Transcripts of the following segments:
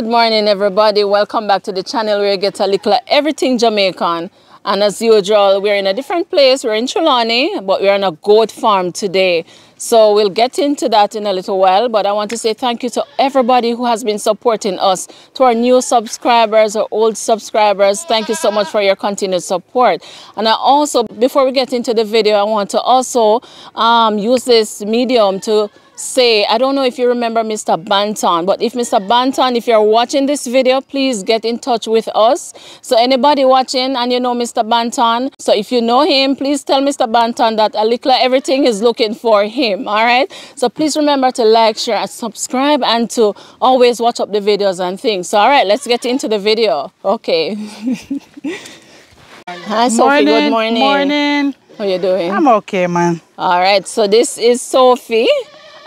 Good morning, everybody. Welcome back to the channel where you get a little of everything Jamaican. And as usual, we're in a different place. We're in Trelawny, but we're on a goat farm today. So we'll get into that in a little while. But I want to say thank you to everybody who has been supporting us, to our new subscribers or old subscribers. Thank you so much for your continued support. And I also, before we get into the video, I want to also use this medium to say, I don't know if you remember Mr. Banton, but if Mr. Banton, if you're watching this video, please get in touch with us. So anybody watching and you know Mr. Banton, so if you know him, please tell Mr. Banton that a little everything is looking for him, all right? So please remember to like, share, and subscribe, and to always watch up the videos and things. So all right, let's get into the video. Okay. Hi, Sophie. Morning, good morning. Morning. How you doing? I'm okay, man. All right, so this is Sophie.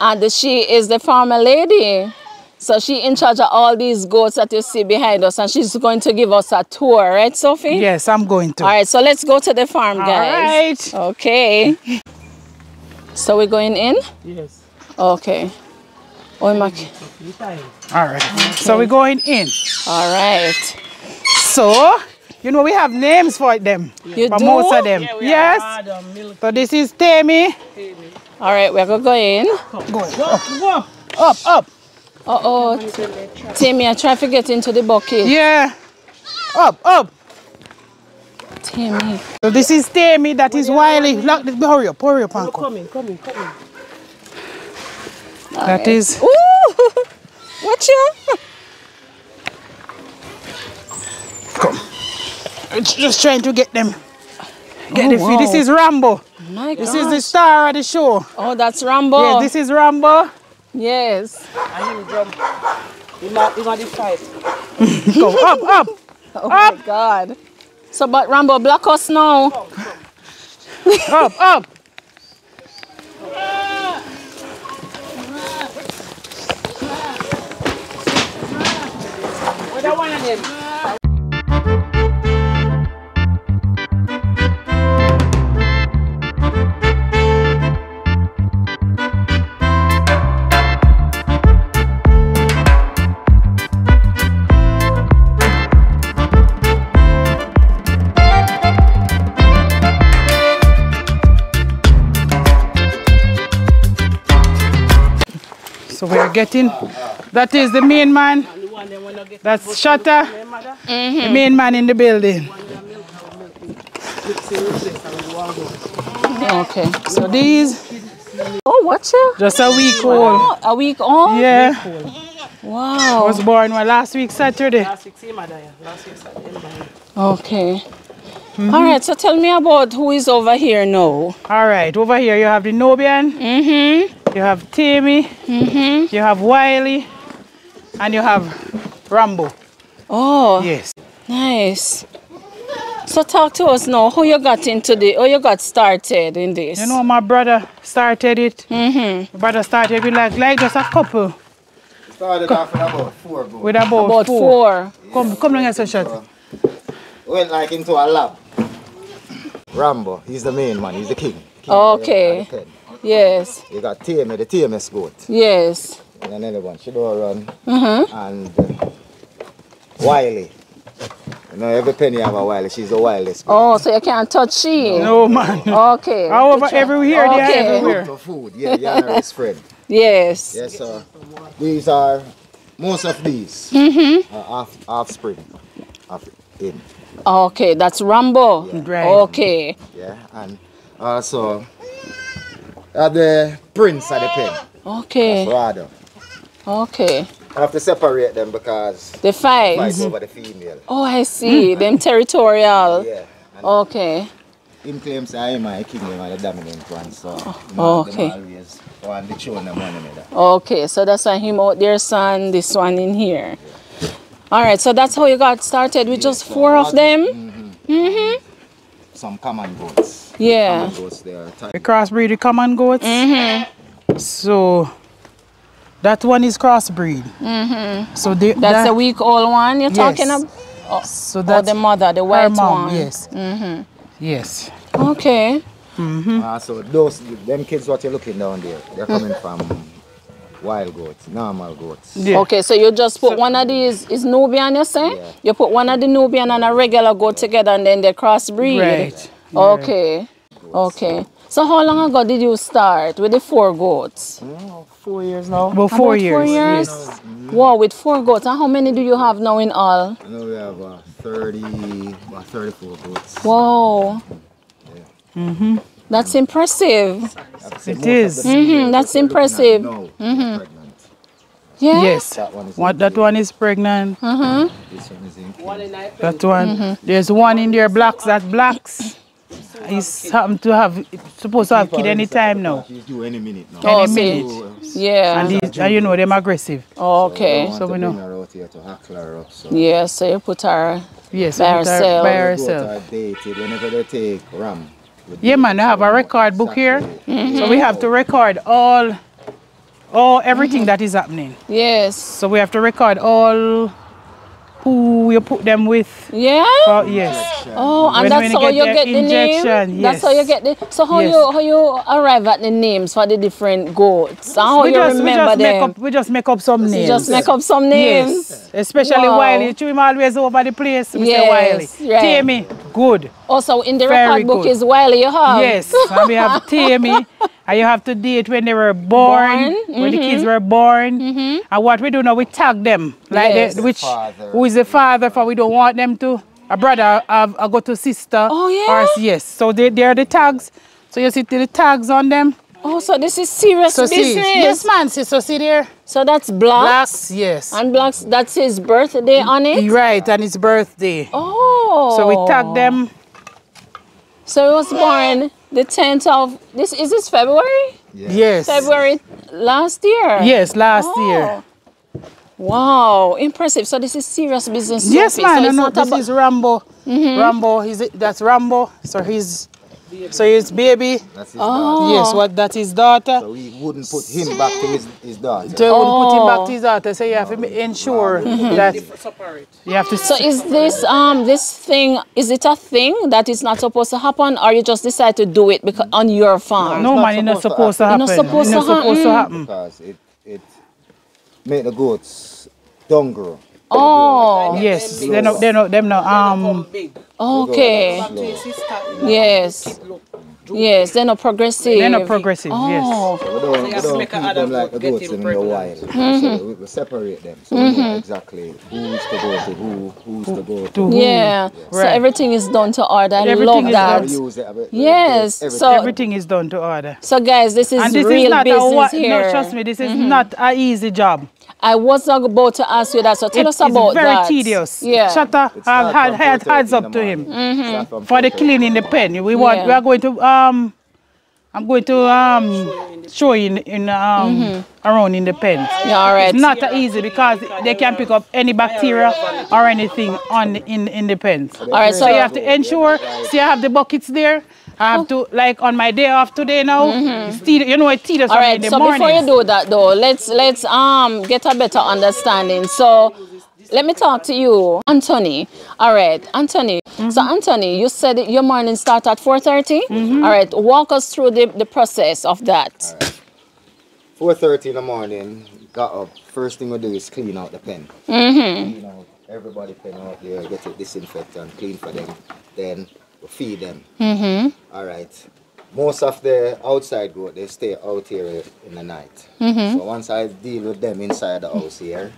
And she is the farmer lady. So she in charge of all these goats that you see behind us. And she's going to give us a tour, right, Sophie? Yes, I'm going to. All right, so let's go to the farm, guys. All right. Okay. So we're going in? Yes. Okay. Oh, my. All right. Okay. So we're going in. All right. So, you know, we have names for them. You for do? Most of them. Yeah, yes. Adam, so this is Tammy. All right, we're going to go in. Go, go, up, up. Uh-oh, Timmy, I try to get into the bucket. Yeah. Up, up. Timmy. So this is Timmy, that is Wiley. Look, hurry up, Panko. Come in. That right. Is... Ooh! Watch out! Come. I'm just trying to get them. Get the feed. This is Rambo. My this gosh. Is the star of the show. Oh, that's Rambo. Yeah, this is Rambo. Yes. I him jump. He's on the fight. Go up, up. Oh up. My God. So, but Rambo block us now. Come. Up, up. What I want him. So we're getting, that is the main man, that's Shatta, the main man in the building. Okay, so these. Oh, what's it? Just a week old. Oh, a week old? Yeah. Wow. I was born last week Saturday. Okay. Mm-hmm. All right, so tell me about who is over here now. All right, over here you have the Nubian, you have Timmy, you have Wiley, and you have Rambo. Oh, yes. Nice. So talk to us now, how you got started in this. You know, my brother started it. My brother started with like just a couple. Started off with about four. With about four. Yeah. Come down here, so short. Went like into a lab. Rambo, he's the main man, he's the king. Okay. Yes. You got Tammy, the Tammy's goat. Yes. And another one, she don't run. And Wiley. You know, every penny you have a Wiley, she's the wildest goat. Oh, so you can't touch she? No, man. Okay. However, everywhere they are everywhere. For food, yeah, Yana is friend. Yes. Yes, sir. These are, most of these are offspring of him. Okay, that's Rambo. Yeah. Right. Okay. Yeah, and also the prince of the pen. Okay. That's Rada. Okay. I have to separate them because they fight over the female. Oh, I see. Them territorial. Yeah. And okay. Him claims I am my kingdom and the dominant one, so okay. Always want the children one another. Okay, so that's why him out there, son, this one in here. Yeah. All right, so that's how you got started with just four of them? Some common goats. Yeah. Common goats, they are we crossbreed the common goats. So that one is crossbreed. So that's the week old one you're talking about? Oh, so that's the mother, the white mom, one. Yes. Yes. Okay. So those them kids what you're looking down there, they're coming from wild goats, normal goats. Yeah. Okay, so you just put one of these, is Nubian you say? Yeah. You put one of the Nubian and a regular goat together and then they crossbreed. Right. Yeah. Okay. Okay. So how long ago did you start with the 4 goats? 4 years now. Well, 4 years. 4 years? Yes. Wow, with 4 goats. And how many do you have now in all? I know we have 34 goats. Wow. Yeah. Mm-hmm. That's impressive. It is. Mm-hmm. That's impressive. Mm-hmm. Yeah. Yes. That one is pregnant. Mm-hmm. This one is in. That one. Mm-hmm. There's one in there. Blacks. That blacks. He's happened to have. Supposed to have kid any time now. He's due any minute now. Oh, any minute. Yeah. And you know them aggressive. Oh, okay. So we know. Yeah. So you put her. Yes. By herself. By herself. Whenever they take ram. Yeah, man, I have a record book here. Mm-hmm. So we have to record all everything that is happening. Yes. So we have to record all who you put them with. Yeah? Oh, yes. Oh, and that's how you get the name? Yes. That's how you get the... So how you arrive at the names for the different goats? How we just make up some names. Just make up some names? Yes. Especially Wiley. Him always over the place, Mr. Wiley. Right. Tammy, good. Also, in the record book is Wiley you have? Yes. And we have Tammy. And you have to date when they were born, when the kids were born. And what we do now, we tag them. Like who is the father, for we don't want them to. A brother, I go to sister. Oh, yeah? Or, yes. So they are the tags. So you see the tags on them. Oh, so this is serious business. Yes, man. So see there. So that's Blacks. Blacks, yes. And Blacks, that's his birthday on it? Right, and his birthday. Oh. So we tag them. So he was born... The 10th of this is this February? Yes. February last year. Yes, last year. Wow, impressive. So this is serious business. Yes, Sophie. Man. So no, this is Rambo. Rambo. That's Rambo. So he's. So his baby. That's his daughter. Yes, that's his daughter. So we wouldn't put him back to his daughter. So wouldn't put him back to his daughter. So you have to ensure that you have to. So is this thing? Is it a thing that is not supposed to happen, or you just decide to do it because on your farm? No, man, it's not supposed to happen. It's not supposed to happen because it make the goats don't grow. Oh, yes. They're not big. Okay. Yes. Yes, they're not progressive. They're not progressive, yes. So we don't keep them like the goats in the wild. So we separate them. So we know exactly who's to go to who's to go to who. Yeah. So everything is done to order. I love that. Yes. So everything is done to order. So guys, this is real business here. No, trust me, this is not an easy job. I was about to ask you that, so tell us about that. It's very tedious. Yeah. Shatta had hands up to him for the killing in the pen. We are going to I'm going to show you around in the pen. Yeah, all right. It's not easy because they can pick up any bacteria or anything on in the pens. All right, so you have to ensure. So you have the buckets there. I have to, like, on my day off today now, you know, it teeters on me in the morning. All right, so before you do that, though, let's get a better understanding. So let me talk to you, Anthony. All right, Anthony. So, Anthony, you said your morning starts at 4:30. All right, walk us through the process of that. All right. 4:30 in the morning, got up. First thing we do is clean out the pen. Clean out everybody's pen out there, get it disinfected and clean for them. Then... feed them. All right. Most of the outside goat, they stay out here in the night. So once I deal with them inside the house here,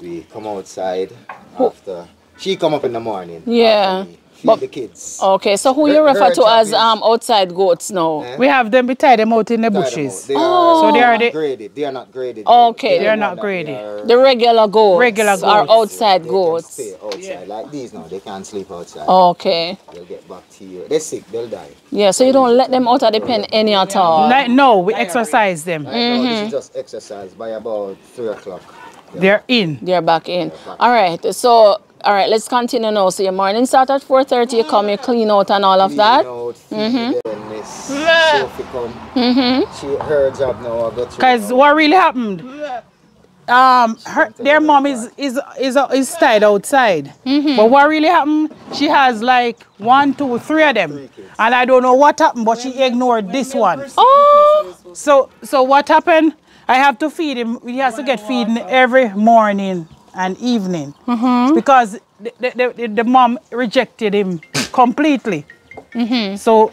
we come outside after. She come up in the morning. Yeah. Feed the kids. Okay, so who you refer to as outside goats now? We have them, we tie them out in the bushes. So they are not graded. They are not graded. Okay. They are not graded. The regular goats. Regular goats are outside goats. Stay outside. Like these now, they can't sleep outside. Okay. They'll get bacteria. They're sick, they'll die. Yeah, so you don't let them out of the pen any at all? No, we exercise them. This is just exercise by about 3 o'clock. They're in. They're back in. All right, so... All right, let's continue now. So your morning starts at 4:30. You come, you clean out and all of that. Then Miss Sophie come. She her job now. Because what really happened? Their mom is tied outside. But what really happened? She has like 1, 2, 3 of them, and I don't know what happened. But she ignored this one. Oh. So what happened? I have to feed him. He has to get feeding every morning and evening. Mm-hmm. Because the mom rejected him completely. Mm-hmm. So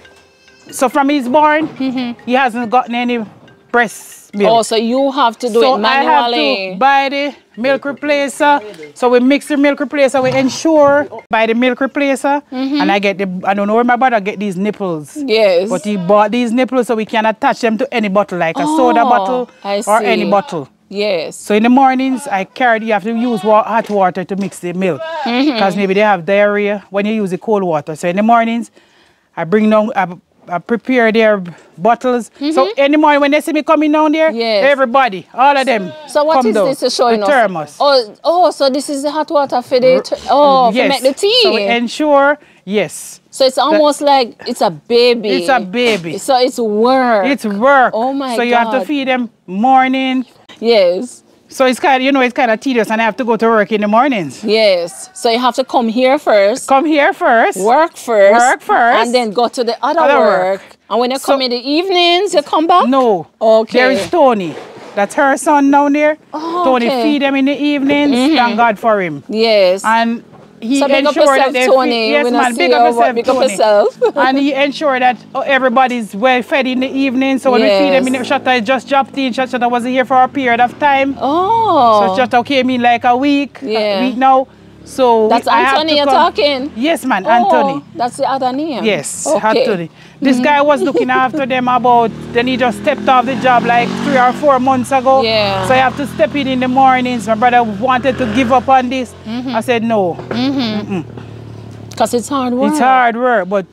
from he's born, mm-hmm. he hasn't gotten any breast milk. Oh, so you have to do it manually. I have to buy the milk replacer. So we mix the milk replacer. We ensure by the milk replacer, mm-hmm. and I get I don't know where my brother get these nipples. Yes. But he bought these nipples so we can attach them to any bottle, like a soda bottle or any bottle. Yes. So in the mornings, you have to use hot water to mix the milk because mm-hmm. maybe they have diarrhea when you use the cold water. So in the mornings, I bring down. I prepare their bottles. Mm-hmm. So any morning when they see me coming down there, yes. everybody, all of them. So what is this showing us? Thermos. Oh, so this is the hot water for yes. to make the tea. So we ensure, yes. So it's almost like it's a baby. It's a baby. So it's work. It's work. Oh my God. So you have to feed them morning. Yes. So it's kind of, it's kind of tedious, and I have to go to work in the mornings. Yes. So you have to come here first. Come here first. Work first. Work first. And then go to the other work. And when you come in the evenings, you come back? No. Okay. There is Tony. That's her son down there. Oh, Tony feed them in the evenings. Mm-hmm. Thank God for him. Yes. And he ensured that they Tony. Yes, man. Big up yourself, Tony. And he ensured that everybody's well fed in the evening. So when we feed them in the Shatta just dropped in. Shatta wasn't here for a period of time. Oh. So Shatta came in like a week. Yeah. A week now. So that's Anthony you're talking. Yes, man. Oh, Anthony. That's the other name. Yes, Anthony. This guy was looking after them then he just stepped off the job like 3 or 4 months ago. Yeah. So I have to step in the mornings. My brother wanted to give up on this. Mm-hmm. I said no. Because it's hard work. It's hard work, but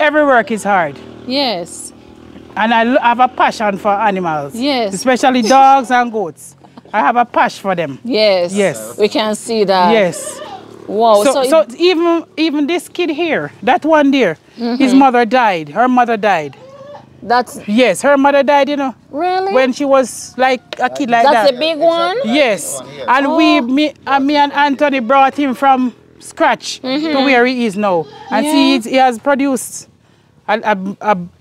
every work is hard. Yes. And I have a passion for animals. Yes. Especially dogs and goats. I have a passion for them. Yes. Yes. We can see that. Yes. Wow. So even this kid here, that one there, his mother died. Her mother died. Yes, her mother died, Really? When she was like a kid like that. That's a big one? Yes. And me and Anthony brought him from scratch to where he is now. And see, he has produced a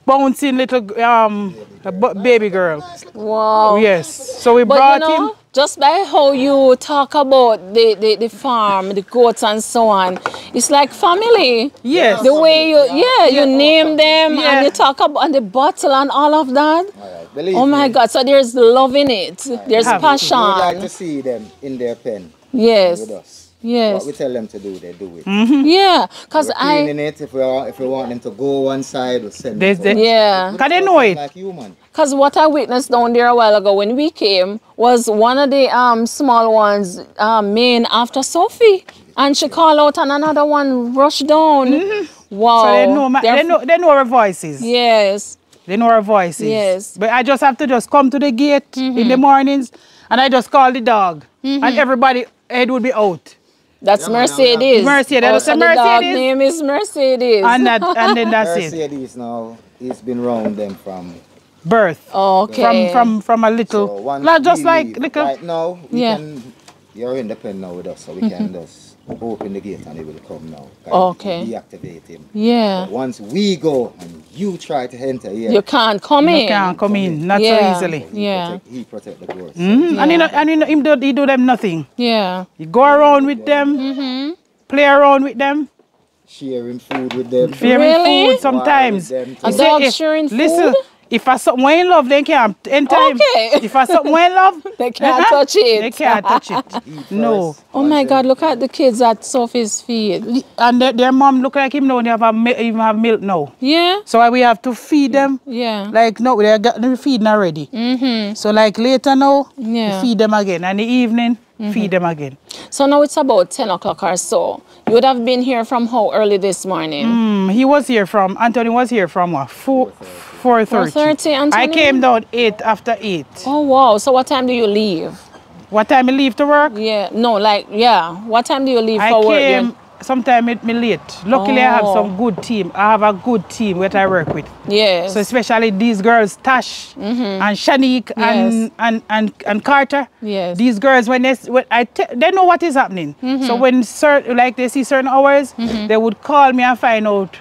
bouncing little baby girl. Wow. Yes. So we brought him. Just by how you talk about the farm, the goats and so on, it's like family. Yes. The way you name them and you talk about the bottle and all of that. Oh my God. So there's love in it. There's passion. We like to see them in their pen. Yes. With us. Yes. What we tell them to do, they do it. Mm-hmm. Yeah, because if we want them to go one side, we'll send them. Yeah. Because they know it. Because what I witnessed down there a while ago when we came was one of the small ones main after Sophie. And she called out and another one rushed down. Mm-hmm. Wow. So they know our voices. Yes. They know our voices. Yes. But I just have to come to the gate in the mornings and I just call the dog. And everybody, it would be out. That's Mercedes. Mercedes. Oh, so the dog name is Mercedes. And then that's Mercedes it. Mercedes now, he's been round them from birth. Oh, okay. From a little, so right now, you're independent now with us, so we can just open the gate and he will come now. Okay. Deactivate him. Yeah. But once we go and you try to enter here, you can't come in. You can't come in, not so easily. Yeah. He protect the goats. Yeah. And he do them nothing. Yeah. You go around with them, play around with them. Sharing food with them. Sharing food sometimes. A dog sharing food? Listen. If I something in love, they can't enter him. Okay. If I something in love, they can't touch it. They can't touch it. No. Oh my God! Look at the kids at Sophie's feet. And their mom look like him now. They even have milk now. Yeah. So we have to feed them. Yeah. Like no, they're feeding already. So like later now, we feed them again. And in the evening, feed them again. So now it's about 10 o'clock or so. You would have been here from how early this morning? Anthony was here from what? 4:30. I came down 8 after 8. Oh wow! So what time do you leave? What time I leave to work? Yeah. No, what time do you leave for work? Sometime it me late. Luckily, I have some good team. I have a good team that I work with. Yes. So especially these girls, Tash and Shanique and Carter. Yes. These girls, when they know what is happening. So when they see certain hours, they would call me and find out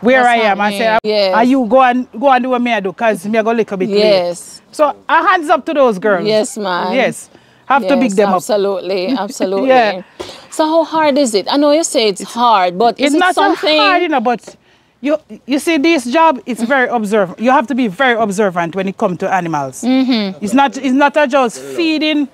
Where that's I am. I said, yes. And you go and do what me I do, because me I go a little bit yes. late. So I hands up to those girls. Yes, ma'am. Yes. Have yes, to pick them absolutely, up. Absolutely, absolutely. Yeah. So how hard is it? I know you say it's hard, but is it something... It's not hard, you know, but you see this job, it's very observant. You have to be very observant when it comes to animals. Mm-hmm. It's not just feeding.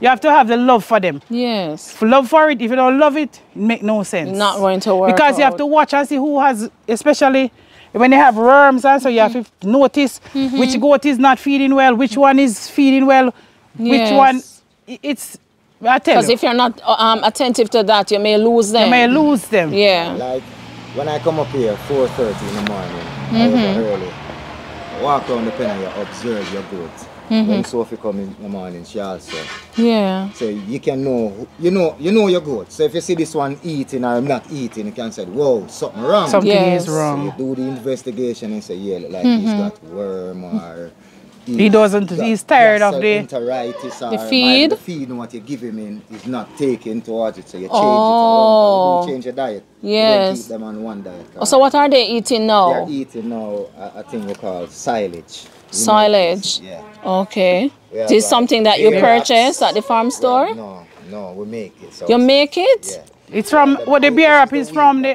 You have to have the love for them. Yes. For love for it. If you don't love it, it makes no sense. Not going to work because out. You have to watch and see who has, especially when they have worms, and so you have to notice which goat is not feeding well, which one is feeding well, which one... It's... Because if you're not attentive to that, you may lose them. You may lose them. Yeah. Like, when I come up here, 4:30 in the morning, I early, walk around the pen and you observe your goats. When Sophie comes in the morning, she also. Yeah. So you can know, you know your goat. So if you see this one eating or not eating, you can say, whoa, something wrong. Something is wrong. So you do the investigation and say, yeah, like he's got worm or... He doesn't, he's tired of the feed. The feed and what you give him in is not taken towards it, so you change it around. You change your diet. Yes. You don't keep them on one diet. So what are they eating now? They're eating now a thing we call silage. Silage? Yeah. Okay. Yeah, this is something that you purchase at the farm store? Well, no, we make it. So you make it? Yeah. It's from, what the beer up is from the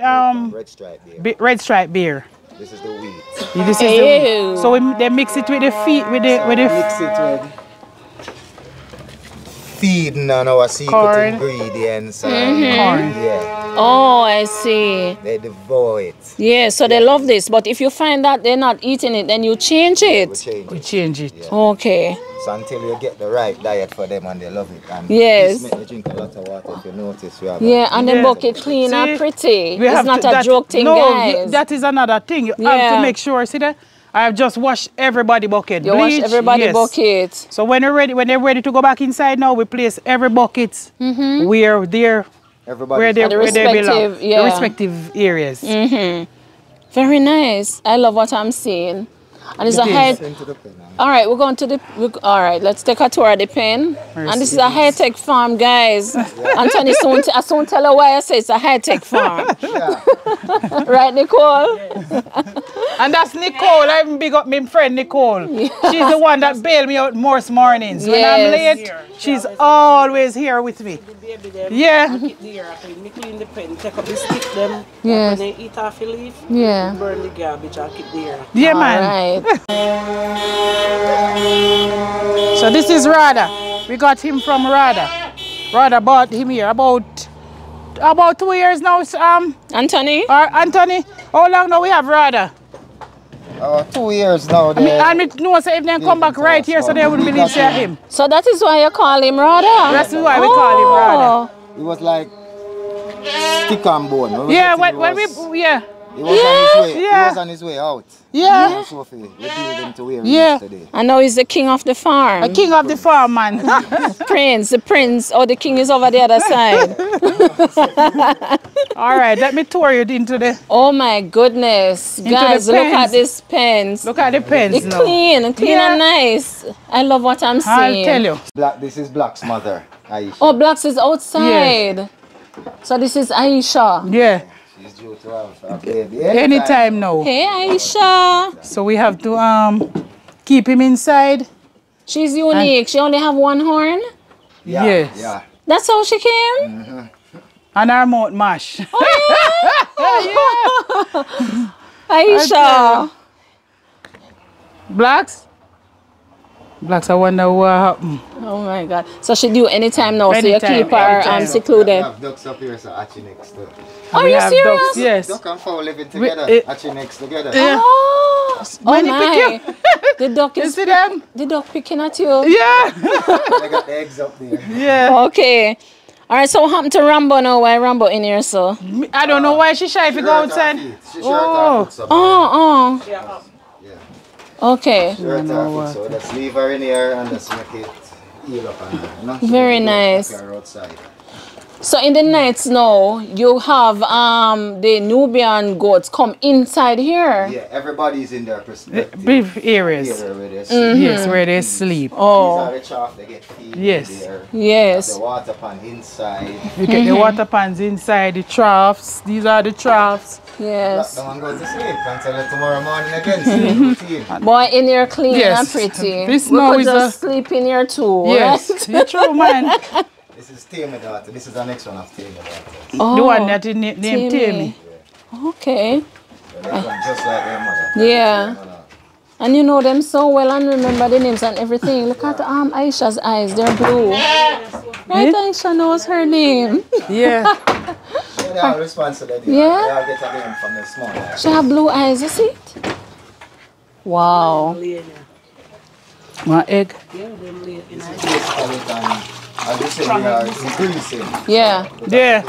red stripe beer. This is the wheat. This is the wheat. So they mix it with the feed, with the mix it with feeding on our secret ingredients and corn. Yeah. Oh, I see. They devour it. Yeah, so they love this. But if you find that they're not eating it, then you change it. We change it. Yeah. Okay. So until you get the right diet for them and they love it. And yes. They drink a lot of water if you notice. We have and the bucket cleaner pretty. It's not a joke thing, guys. No, that is another thing. You have to make sure, see that? I have just washed everybody bucket. You wash everybody bucket. So when they're ready to go back inside now, we place every bucket where they're where they belong. Yeah. The respective areas. Very nice. I love what I'm seeing. And it's a high... All right, we're going to the... All right, let's take a tour of the pen. And this is a high-tech farm, guys. Yeah. Anthony, I soon tell her why I say it's a high-tech farm. Yeah. Right, Nicole? Yes. And that's Nicole. I even big up my friend, Nicole. Yeah. She's the one that bailed me out most mornings. Yes. When I'm late, she's always here with me. Yeah. We clean the pen, take up the stick them. Yes. When they eat off the leaf, burn the garbage and keep the air. Yeah, man. So this is Rada. We got him from Rada. Rada bought him here about 2 years now. Anthony. Anthony. How long now we have Rada? 2 years now. So if they come back right here, so they would believe him. So that is why you call him Rada. That's why we call him Rada. It was like stick and bone. Yeah. He was on his way out. Yeah. Me and Sophie, we build him to where he is today. I know he's the king of the farm. The king of the farm, man. Prince, the prince. Oh, the king is over the other side. All right, let me tour you into the... Oh, my goodness. Guys, look at these pens. Look at the pens. They're clean and nice. I love what I'm seeing. I'll tell you. This is Black's mother, Aisha. Oh, Black's is outside. Yes. So this is Aisha. Yeah. She's due to have anytime now. Hey, Aisha. So we have to keep him inside. She's unique. She only have one horn? Yeah, yes. Yeah. That's how she came? And her mouth mash. Oh, yeah? Yeah. Aisha. Blacks? Blacks, I wonder what happened. Oh my God. So she do anytime now, so you keep her secluded. We have ducks up here, so Archie next door. Are you serious? Ducks, yes. Duck and fowl living together, Archie next together. Oh, my. The duck is the duck picking at you. Yeah. I got the eggs up there. Yeah. Okay. All right, so what happened to Rambo now? Why Rambo in here, so? I don't know why she shy if you go outside. She okay. So let's leave her in here and let's make it heal up and very nice. So in the nights now, you have the Nubian goats come inside here. Yeah, everybody's in their perspective. Big areas. Yes, where they sleep. Oh. These are the chaff, they get feed there. Yes. The water pan inside. You get the water pans inside, the troughs. These are the troughs. Yes. Don't go to sleep until tomorrow morning again. See boy, in here clean yes. and pretty. This we could is just sleep in here too. Yes, right? True, man. This is Tammy, daughter. This is the next one of Tammy, daughter. Oh, the one that named Tammy. Tammy. Yeah. Okay. So just like their mother. Yeah. And you know them so well and remember the names and everything. Look at Aisha's eyes, they're blue. Right, Aisha knows her name. Yeah. They are responsible. Yeah. They all get a name from the small eyes. She has blue eyes, you see it? Wow. My egg. Yeah, them lay in the yeah. Yeah.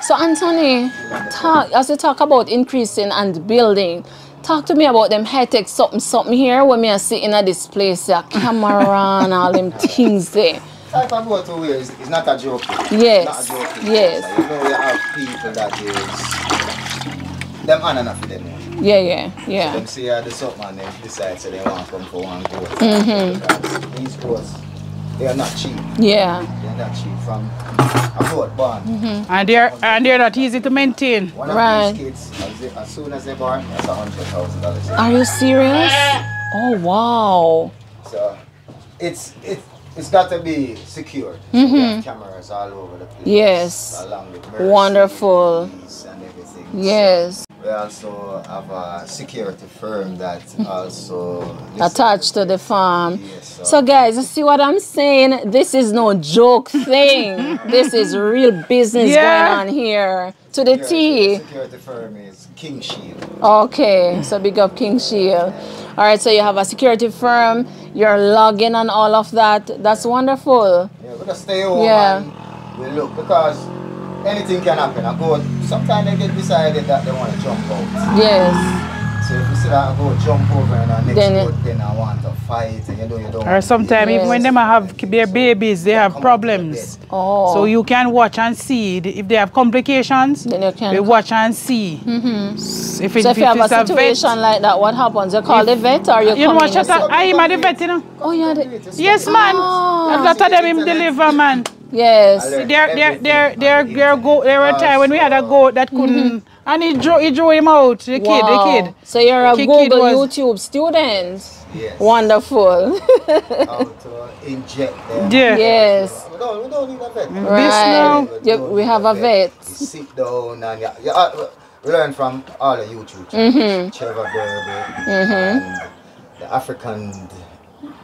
So Anthony, talk, as you talk about increasing and building, talk to me about them high-tech something here when I sit in this place, a camera and all them things there. Type of water here is not a joke. Yes. Not a joke. Yes. So you know we have people that is them on and off with them. Yeah, yeah, yeah. So them see the something and they decide so they want to come for one course. Mm-hmm. These courses, they are not cheap. Yeah. They are not cheap from abroad born. Mm-hmm. And they're not easy to maintain. One right. of these kids, as soon as they're born, that's $100,000. Are you serious? Oh wow. So it's got to be secured. Mm-hmm. We have cameras all over the place. Yes. Along with Mercedes, wonderful. And everything. Yes. So we also have a security firm that also attached to the farm. Yes, so guys, you see what I'm saying? This is no joke thing. This is real business going on here. To the T. The security firm is King Shield. Okay, so big up King Shield. All right, so you have a security firm, you're logging and all of that. That's wonderful. Yeah, we're gonna stay home and we look because anything can happen. I go, sometimes they get decided that they want to jump out. Yes. So if you see that I go jump over and I then I want to fight and you know you don't. Or sometimes even when them have their babies, they have problems. Oh. So you can watch and see. If they have complications, then you can watch and see. Mm-hmm. So if you have a situation like that, what happens? You call the vet or you come in? I am at the vet, you know. Oh, yeah. Yes, man. A lot of them him deliver, man. Yes. There were times when we had a goat that couldn't. And he drew him out, the kid. So you're a Google YouTube student. Yes. Wonderful. How to inject them. Yeah. Yes. We don't need a vet. Right. We have a vet. You sit down and we learn from all the YouTube channels. Mm-hmm. Trevor Burby, the African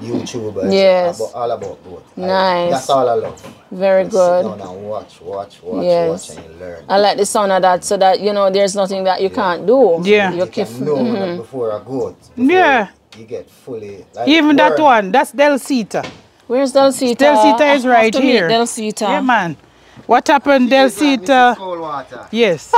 YouTubers. Yes. All about both. Nice. That's all I love. Very good. Sit down and watch, yes. watch and learn. I like the sound of that so that, you know, there's nothing that you can't do. Yeah. You can know that before I go. Yeah. You get fully. Like, even that one, that's Dulcita. Where's Dulcita? Dulcita is right here. Dulcita. Yeah, man. What happened, Dulcita? Cold water. Yes.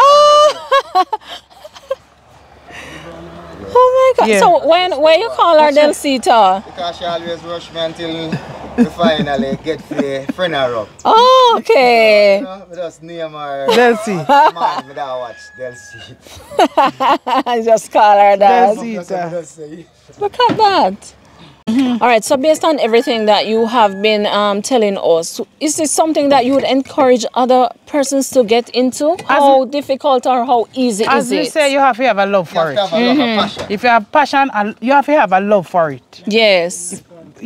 Oh my God! Yeah. So when you call her Dulcita? Because she always rush me until we finally get the friend up. Oh, okay. We just name her Dulcita. Man, we don't watch Dulcita. Just call her that. Dulcita. Look at that. All right. So based on everything that you have been telling us, is this something that you would encourage other persons to get into? How difficult or how easy is it? As you say, you have to have a love for it. If you have passion, you have to have a love for it. Yes.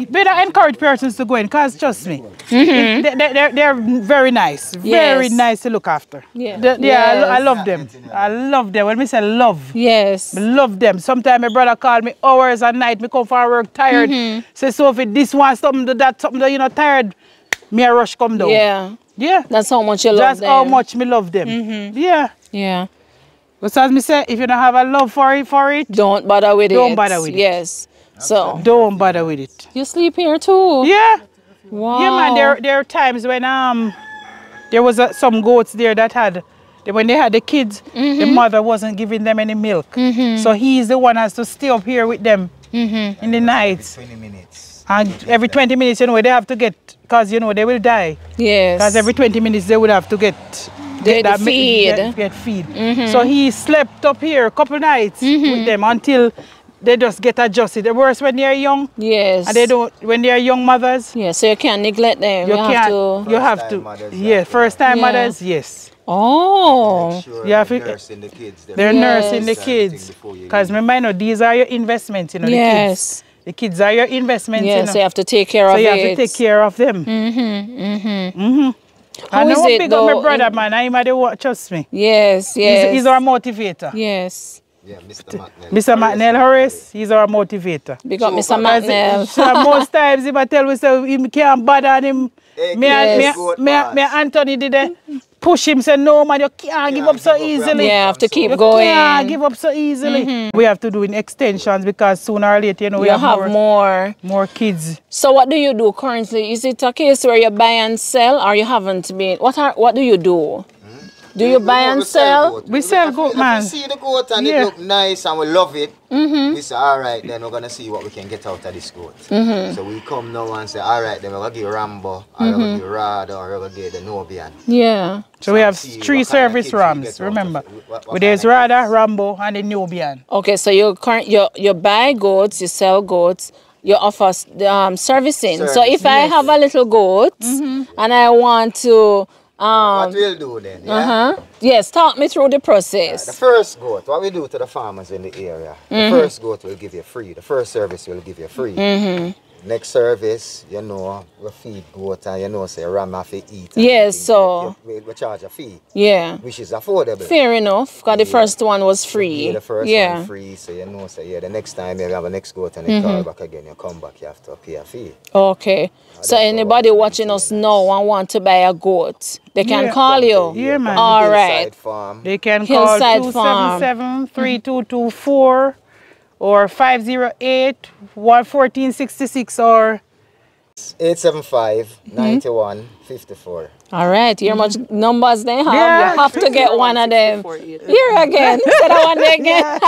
Better encourage persons to go in, because trust me, they're very nice, very nice to look after. Yeah, I love them. I love them. When we say love, yes, love them. Sometimes my brother called me hours at night. Me come from work tired. Say Sophie, this one, something that you know tired. Me a rush come down. Yeah, yeah. That's how much you love them. That's how much me love them. Yeah, yeah. Because as me say, if you don't have a love for it, don't bother with it. Don't bother with it. Yes. So don't bother with it. You sleep here too? Yeah. Wow. Yeah, man. There are times when there was some goats there that when they had the kids, the mother wasn't giving them any milk. So he's the one has to stay up here with them in the night. Every 20 minutes. And every 20 minutes, you know, they have to get, because you know they will die. Yes. Because every 20 minutes they would have to get feed. So he slept up here a couple nights with them until. They just get adjusted. The worst when they're young. Yes. And they don't when they're young mothers. Yeah, so you can't neglect them. You have to. First time mothers, yes. Oh, sure you have to nursing the kids. They're nursing the kids. Because remember, you know, these are your investments, you know, yes. The kids are your investments. Yes, you know. So you have to take care of them. So you have to take care of them. How is it, though? I know my brother, man. I'm at the work, trust me. Yes, yes. He's our motivator. Yes. Yeah, Mr. McNeil. Mr. McNeil Horace, he's our motivator. Because Mr. McNeil. So most times he might tell us he can't bother him. Hey, me Anthony did that. Push him, say, no, man, you can't give up so easily. Yeah, have to keep going. You can't give up so easily. We have to do in extensions because sooner or later, you know, we have more kids. So what do you do currently? Is it a case where you buy and sell or you haven't been? What do you do? Do you buy and sell? We sell goat, man. We see the goat and it look nice and we love it. We say, all right, then we're going to see what we can get out of this goat. So we come now and say, all right, then we're going to give Rambo, or we're going to give Rada, or we're going to give the Nubian. Yeah. So we have three service rams, remember. There's Rada, Rambo, and the Nubian. Okay, so you buy goats, you sell goats. You offer servicing. So if I have a little goat and I want to... what we'll do then, yes, talk me through the process. The first goat, what we do to the farmers in the area, the first goat will give you free. The first service will give you free. Next service, you know, we feed goat and you know, say, ram have to eat. Yes, so. We charge a fee. Yeah. Which is affordable. Fair enough, because the first one was free. Yeah, the first one free, so you know, say, yeah, the next time you have a next goat and you call back again, you come back, you have to pay a fee. Okay. So anybody watching us now and want to buy a goat, they can call you. Yeah, man. All right. They can call 277-3224. Or 508-11466 or 875-9154. All right, hear much numbers they have. Yeah, you have to get one of them. Here again, instead of one again.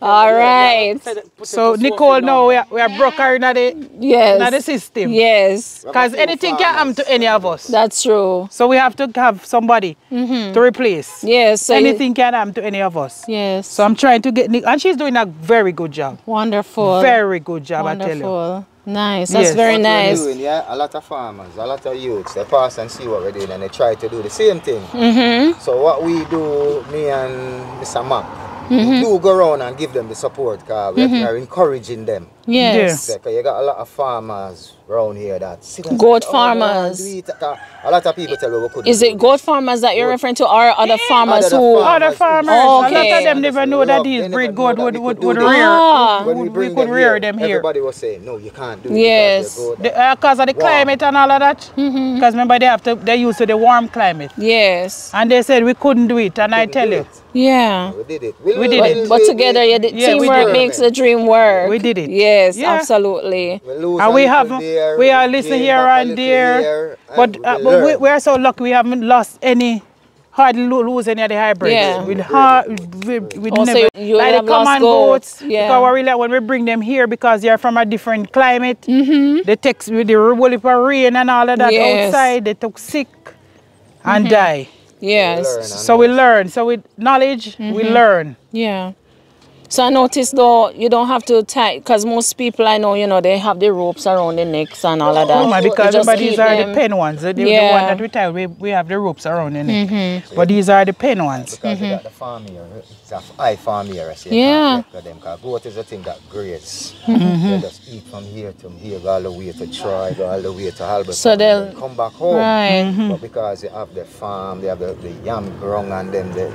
All right. So Nicole, no, we are broke her in the system. Yes. Because anything can happen to any of us. That's true. So we have to have somebody to replace. Yes. So anything can happen to any of us. Yes. So I'm trying to get Nicole, and she's doing a very good job. Wonderful. Very good job, I tell you. Nice, that's very nice. Doing, a lot of farmers, a lot of youths, they pass and see what we're doing and they try to do the same thing. So what we do, me and Mr. Mac, we do go around and give them the support because we're encouraging them. Yes. Because you got a lot of farmers around here that... Goat farmers. A lot of people tell me we couldn't. Is it goat farmers that you're referring to or other farmers who... Other farmers. Oh, okay. A lot of them never know that these breed goat would rear. We could rear them here. Everybody was saying, no, you can't do it. Yes. Because of the climate and all of that. Because remember, they're used to the warm climate. Yes. And they said we couldn't do it. And I tell you. Yeah. We did it. We did it. But together, teamwork makes the dream work. We did it. Yeah. Yes, absolutely. And we are listening here and there. But we are so lucky we haven't lost any, hardly lose any of the hybrids. Yeah. We never, like the common goats. Yeah. Because when we bring them here, because they are from a different climate, they take the whole heap of rain and all of that outside, they took sick and die. Yes. So we learn. So with knowledge, we learn. Yeah. So I noticed though, you don't have to tie, because most people I know, you know, they have the ropes around the necks and all of that. No, because these are the pen ones. The one that we tie, we have the ropes around the neck. But these are the pen ones. Because they got the farm here, it's a high farm here. So because goat is a thing that grades. They just eat from here to here, go all the way to Troy, go all the way to Halberton. So they'll come back home. Right. But because they have the farm, they have the yam ground and them, they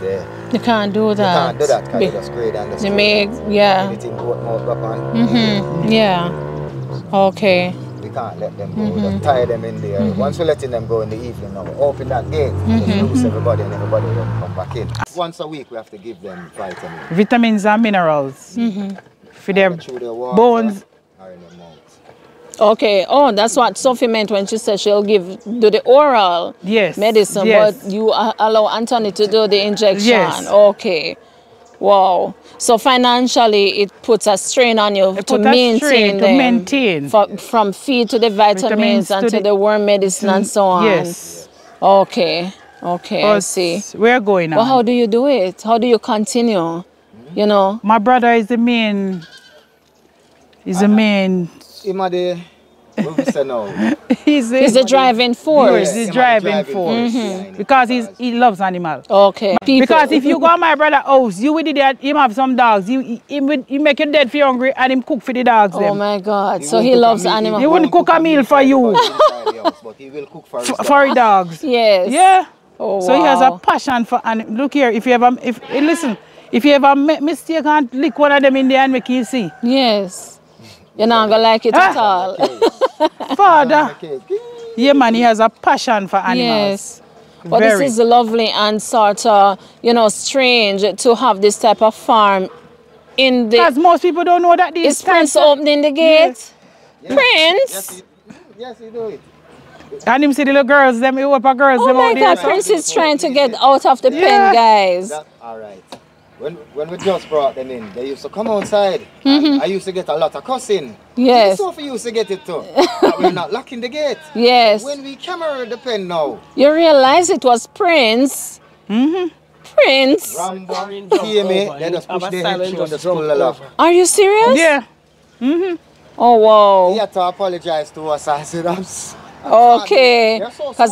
can't do that. They can't do that because they just grade and the okay. We can't let them go. Just tie them in there. Once we're letting them go in the evening, now we open that gate. Just lose everybody and everybody will come back in. Once a week, we have to give them vitamins. Vitamins and minerals. For their bones. Okay. Oh, that's what Sophie meant when she said she'll do the oral medicine. Yes. But you allow Anthony to do the injection. Yes. Okay. Wow. So financially, it puts a strain on you to maintain them. From feed to the vitamins and to the worm medicine and so on. Yes. Okay. Okay, I see. We're going on. Well, how do you do it? How do you continue? You know? My brother is the main... He's the driving force. Yes, he's the driving force. Mm-hmm. Because he loves animals. Okay. People. Because if you go on my brother's house, you with the dad, him have some dogs. He make you dead for hungry and him cook for the dogs. Oh my God. So he loves animals. He wouldn't cook a meal for you. But he will cook for his dogs. For dogs. Yes. Yeah. Oh, so wow. He has a passion for animals. Look here, if you ever, listen, if you ever make mistake and lick one of them in there and make you see. Yes. You're not going to like it at all. Father. Yeah, man, he has a passion for animals. Yes. Well, this is lovely and sort of, you know, strange to have this type of farm in the... Because most people don't know that these... Is Prince opening the gate? Yes. Prince? Yes, you do it. And him see the little girls, them Europa girls. Oh them my God, Prince is trying to get out of the pen, guys. That, all right. When we just brought them in, they used to come outside. Mm-hmm. I used to get a lot of cussing. Yes. Sophie used to get it too. We're not locking the gate. Yes. When we camera the pen now. You realize it was Prince. Mm-hmm. Prince. Rambo, Timmy, they just pushed their head through the school a lot. Are you serious? Yeah. Mm-hmm. Oh, wow. He had to apologize to us. I said, okay, because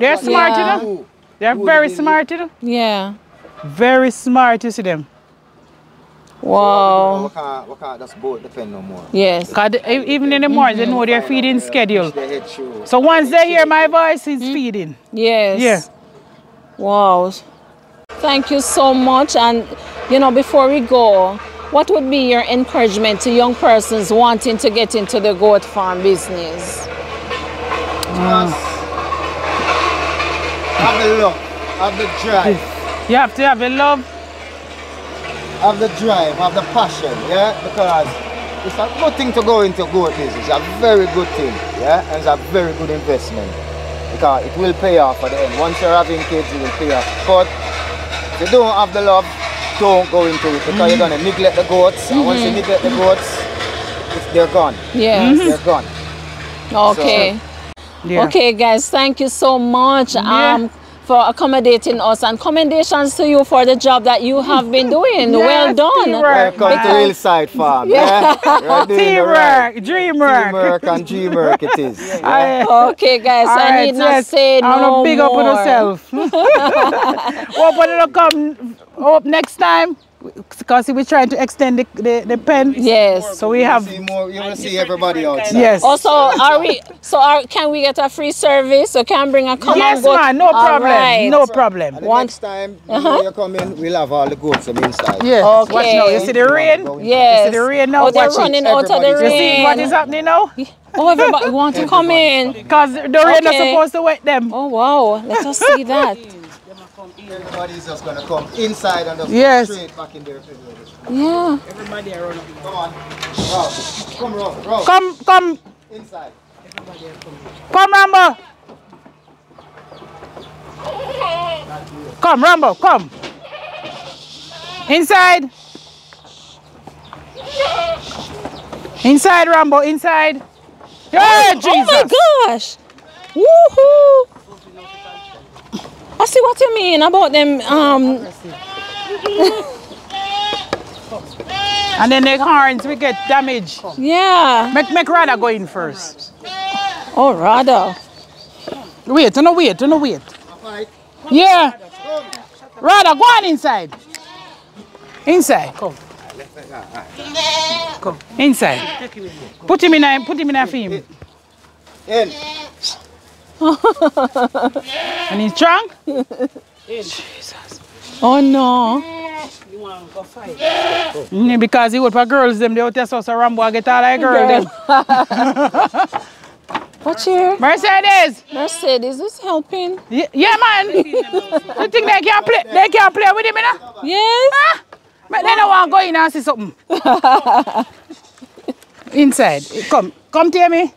they're smart, you know. They're very smart, you know. Yeah, very smart. You see them. Wow. So, we can't just board the pen no more. Yes, because even in the morning, they know their feeding schedule. So once they hear my voice, it's feeding. Yes. Yeah. Wow. Thank you so much. And you know, before we go, what would be your encouragement to young persons wanting to get into the goat farm business? Just have the love, have the drive. You have to have the love. Have the drive, have the passion, yeah? Because it's a good thing to go into goat business. It's a very good thing, yeah? And it's a very good investment. Because it will pay off at the end. Once you're having kids, it will pay off. But if you don't have the love, don't go into it. Because you're going to neglect the goats. And once you neglect the goats, they're gone. Yeah. They're gone. Okay. So, yeah. Okay, guys, thank you so much for accommodating us, and commendations to you for the job that you have been doing. Yes, well done. Welcome to Hillside Farm. Yeah. Teamwork, dreamwork. Teamwork and dreamwork it is. Yeah. Okay, guys, I need not say no more. I'm big up on myself. Hope next time. Because we're trying to extend the pen. Yes. So we have. You want to see everybody out. Yes. Also, can we get a free service? Or can I bring a come and go? Yes, man. No problem. Right. No problem. Next time you come in, we'll have all the goods inside. Yes. Okay. Watch now. You see the rain? Yes. You see the rain now? Oh, they're running out of the rain. You see what is happening now? Oh, everybody want to come in. Because the rain is supposed to wet them. Oh, wow. Let us see that. Everybody's just going to come inside and just go straight back in their refrigerator. Yeah. Everybody around. Come on. Come, Rob. Come. Inside. Everybody come. Rambo. Come, Rambo. Come. Inside. Inside, Rambo. Inside. Oh, Jesus. Oh, my gosh. Woohoo. I see what you mean about them. And then their horns we get damaged. Yeah. Make Rada go in first. Oh, Rada. Wait. Yeah. Rada, go on inside. Come. Inside. Put him in a film. In. And he's drunk? Jesus. Oh no. You want to go fight? Yeah, because he would for girls them, they would test us a Rambo and get all that girl them. What's here? Mercedes is helping. Yeah man. You think they can play with him, you know? Yes. Huh? But they don't want to go in and see something. Inside. Come to me.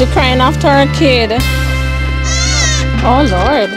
She crying after her kid. Oh Lord.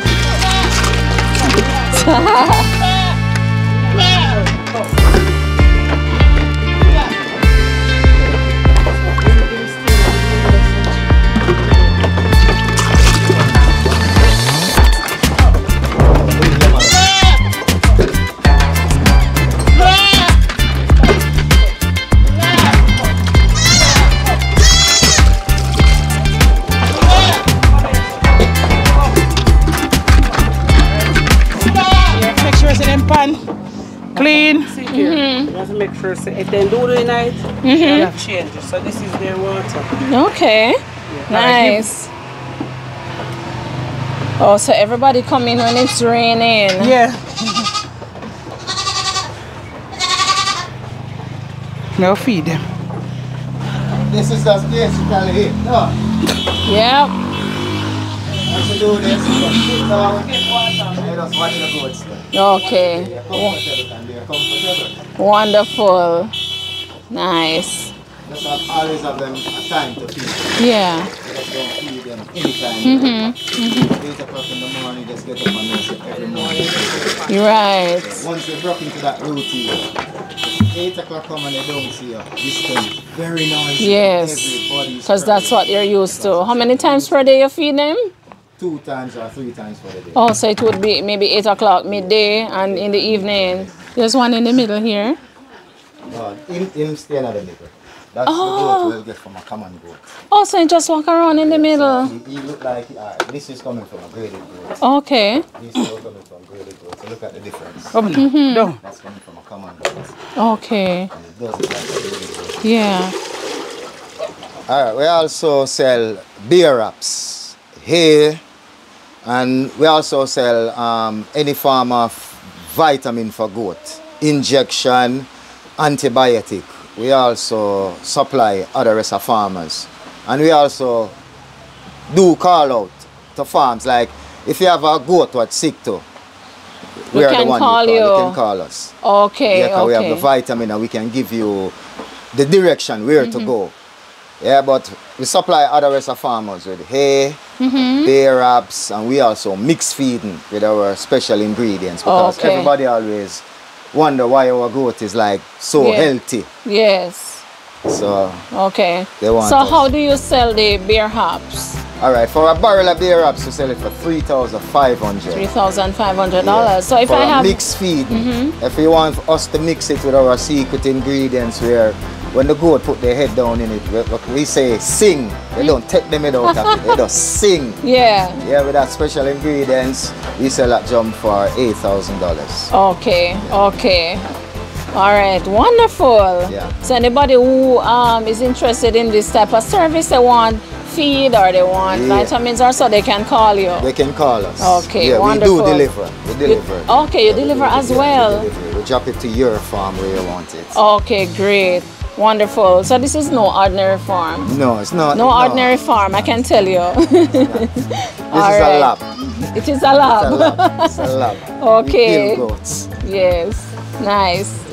Make sure so if they do the night, they'll have changes. So this is their water. Okay. Yeah. Nice. Oh, so everybody come in when it's raining. Yeah. Now feed them. This is the place you can eat. No. Yep. As you do this, you can sit down and just watch the good stuff. Okay. They're comfortable and they're comfortable. Wonderful. Nice. Just always have them a time to feed them. Yeah. Just don't feed them anytime. Mm-hmm. 8 o'clock in the morning, just get up and nurse every morning. Right. Once they broke into that routine, 8 o'clock come and they don't see you. This thing very noisy. Yes. Because that's what you're used to. How many times per day you feed them? 2 times or 3 times per day. Oh, so it would be maybe 8 o'clock midday and in the evening. There's one in the middle here. No, him stay in the middle. That's the goat we'll get from a common goat. Oh, so he just walk around in the middle. So he look like this is coming from a graded goat. Okay. This is coming from graded goat. So look at the difference. Oh, no. No. That's coming from a common goat. Okay. And it does look like a graded goat. Yeah. All right. We also sell beer wraps, hay, and we also sell any form of vitamin for goat, injection, antibiotic. We also supply other rest of farmers. And we also do call out to farms. Like if you have a goat what's sick too, we are the one you can call us. Okay, yeah, okay. We have the vitamin and we can give you the direction where to go. Yeah, but we supply other rest of farmers with hay, bear wraps, and we also mix feeding with our special ingredients because everybody always wonder why our goat is like so healthy. Yes. So they want so us. How do you sell the bear hops? All right, for a barrel of bear wraps, we sell it for $3,500. $3,500. So if I have mixed feeding, if you want us to mix it with our secret ingredients, where when the goat put their head down in it, we say sing. They don't take them head out of it. They just sing. Yeah. Yeah, with that special ingredients, we sell that jump for $8,000. Okay. Yeah. Okay. All right. Wonderful. Yeah. So anybody who is interested in this type of service, they want feed or they want vitamins or so, they can call you. They can call us. Okay. Yeah, wonderful. We do deliver. We deliver. You deliver as well. We deliver. We drop it to your farm where you want it. Okay. Great. Wonderful. So this is no ordinary farm. No, it's not. No ordinary farm, I can tell you. This is a lab. It is a lab. It's a lab. Okay. We kill goats. Yes. Nice.